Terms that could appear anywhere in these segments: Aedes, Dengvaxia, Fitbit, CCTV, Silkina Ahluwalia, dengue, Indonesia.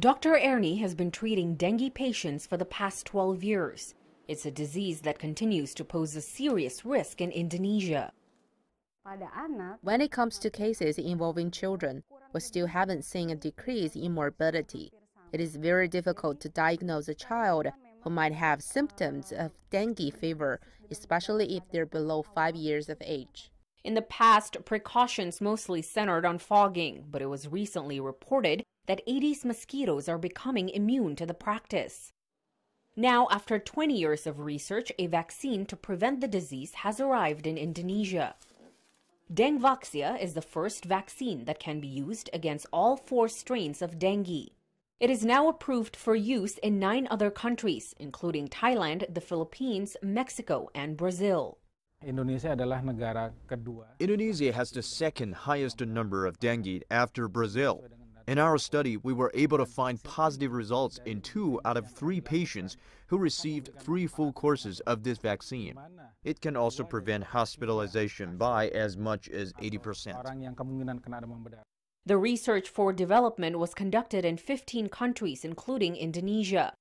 Dr. Ernie has been treating dengue patients for the past 12 years. It's a disease that continues to pose a serious risk in Indonesia. When it comes to cases involving children, we still haven't seen a decrease in morbidity. It is very difficult to diagnose a child who might have symptoms of dengue fever, especially if they're below 5 years of age. In the past, precautions mostly centered on fogging, but it was recently reported that Aedes mosquitoes are becoming immune to the practice. Now, after 20 years of research, a vaccine to prevent the disease has arrived in Indonesia. Dengvaxia is the first vaccine that can be used against all four strains of dengue. It is now approved for use in 9 other countries, including Thailand, the Philippines, Mexico, and Brazil. Indonesia has the second highest number of dengue after Brazil. In our study, we were able to find positive results in 2 out of 3 patients who received 3 full courses of this vaccine. It can also prevent hospitalization by as much as 80%. The research for development was conducted in 15 countries, including Indonesia.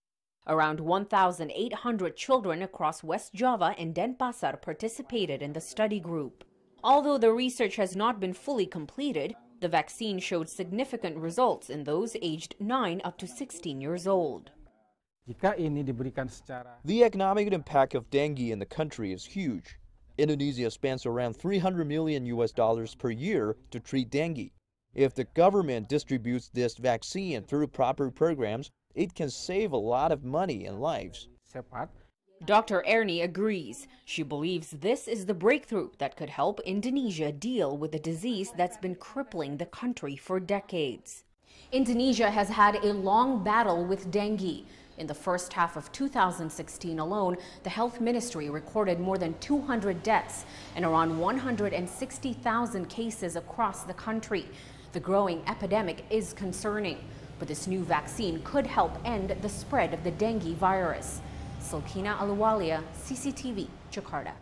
Around 1,800 children across West Java and Denpasar participated in the study group. Although the research has not been fully completed, the vaccine showed significant results in those aged 9 up to 16 years old. The economic impact of dengue in the country is huge. Indonesia spends around $300 million per year to treat dengue. If the government distributes this vaccine through proper programs, it can save a lot of money and lives. Dr. Ernie agrees. She believes this is the breakthrough that could help Indonesia deal with a disease that's been crippling the country for decades. Indonesia has had a long battle with dengue. In the first half of 2016 alone, the health ministry recorded more than 200 deaths and around 160,000 cases across the country. The growing epidemic is concerning, but this new vaccine could help end the spread of the dengue virus. Silkina Ahluwalia, CCTV, Jakarta.